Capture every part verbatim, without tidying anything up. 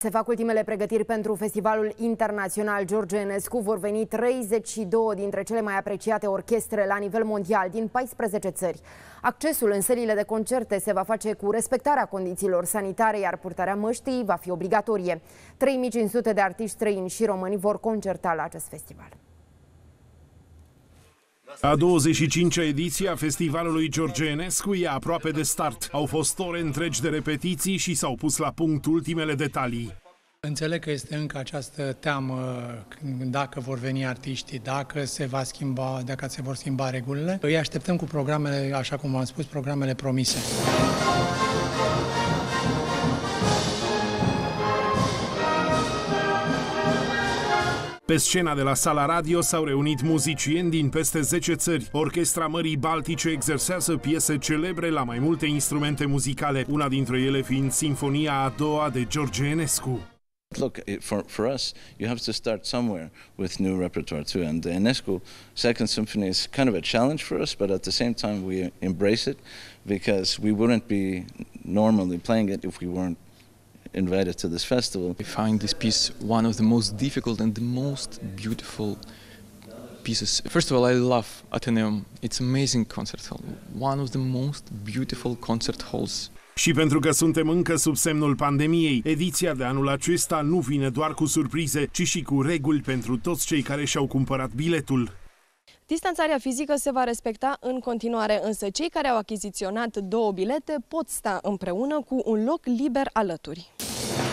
Se fac ultimele pregătiri pentru Festivalul Internațional George Enescu. Vor veni treizeci și două dintre cele mai apreciate orchestre la nivel mondial din paisprezece țări. Accesul în sălile de concerte se va face cu respectarea condițiilor sanitare, iar purtarea măștii va fi obligatorie. trei mii cinci sute de artiști străini și români vor concerta la acest festival. A douăzeci și cincea ediție a Festivalului George Enescu e aproape de start. Au fost ore întregi de repetiții și s-au pus la punct ultimele detalii. Înțeleg că este încă această teamă dacă vor veni artiștii, dacă se va schimba, dacă se vor schimba regulile. Îi așteptăm cu programele, așa cum am spus, programele promise. Pe scena de la Sala Radio s-au reunit muzicieni din peste zece țări. Orchestra Mării Baltice exersează piese celebre la mai multe instrumente muzicale, una dintre ele fiind Simfonia a doua de George Enescu. Look, for for us, you have to start somewhere with new repertoire too. And the Enescu Second Symphony is kind of a challenge for us, but at the same time we embrace it because we wouldn't be normally playing it if we weren't invited to this festival. We find this piece one of the most difficult and the most beautiful pieces. First of all, I love Ateneum. It's amazing concert hall. One of the most beautiful concert halls. Și pentru că suntem încă sub semnul pandemiei, ediția de anul acesta nu vine doar cu surprize, ci și cu reguli pentru toți cei care și-au cumpărat biletul. Distanțarea fizică se va respecta în continuare, însă cei care au achiziționat două bilete pot sta împreună cu un loc liber alături.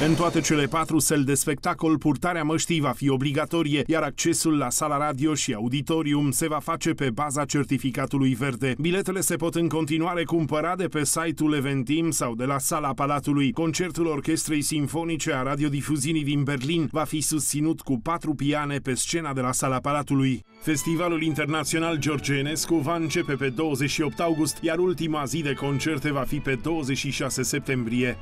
În toate cele patru săli de spectacol, purtarea măștii va fi obligatorie, iar accesul la Sala Radio și auditorium se va face pe baza certificatului verde. Biletele se pot în continuare cumpăra de pe site-ul Eventim sau de la Sala Palatului. Concertul Orchestrei Simfonice a Radiodifuziunii din Berlin va fi susținut cu patru piane pe scena de la Sala Palatului. Festivalul Internațional George Enescu va începe pe douăzeci și opt august, iar ultima zi de concerte va fi pe douăzeci și șase septembrie.